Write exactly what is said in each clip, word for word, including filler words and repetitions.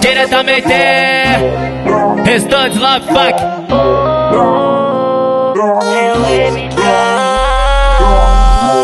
Diretamente Studios Love Funk.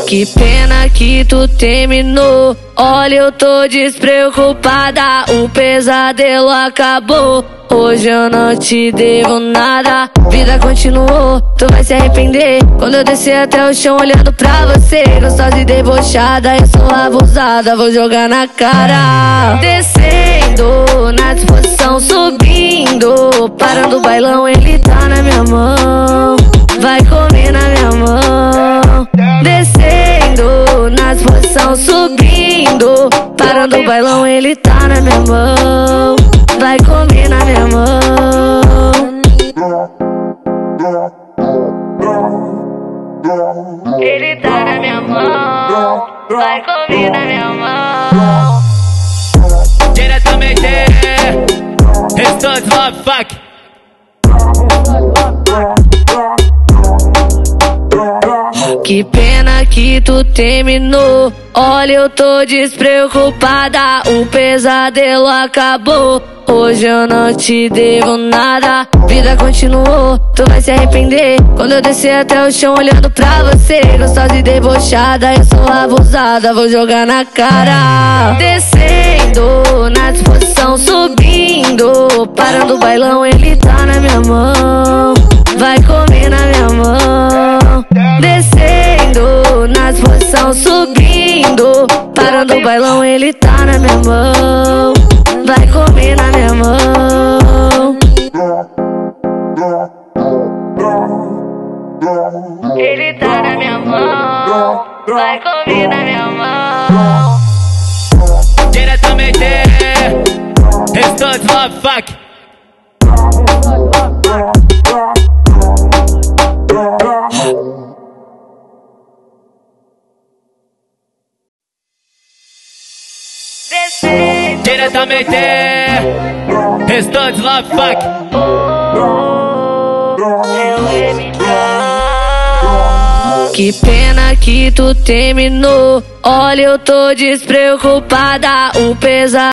Que pena que tu terminou. Olha, eu tô despreocupada. O pesadelo acabou. Hoje eu não te devo nada. Vida continuou, tu vai se arrepender. Quando eu descer até o chão olhando pra você, gostosa e debochada, eu sou abusada, vou jogar na cara. Descendo, na disposição, subindo, parando o bailão, ele tá na minha mão, vai comer na minha mão. Descendo, na disposição, subindo, parando o bailão, ele tá na minha mão, vai comer na minha mão. Ele tá na minha mão, vai comer na minha mão. Diretamente Studios Love Funk. Que pena que tu terminou. Olha, eu tô despreocupada. O pesadelo acabou. Hoje eu não te devo nada. Vida continuou, tu vai se arrepender. Quando eu descer até o chão olhando pra você, gostosa e debochada, eu sou abusada, vou jogar na cara. Descendo, na disposição, subindo, parando o bailão, ele tá na minha mão, vai comer na minha mão. Descendo, na disposição, subindo, parando o bailão, ele tá na minha mão, vai comer na minha mão. Ele tá na minha mão, vai comer na minha mão. Diretamente Studios Love Funk. Diretamente Studios Love Funk. Que pena que tu terminou. Olha, eu tô despreocupada. O pesar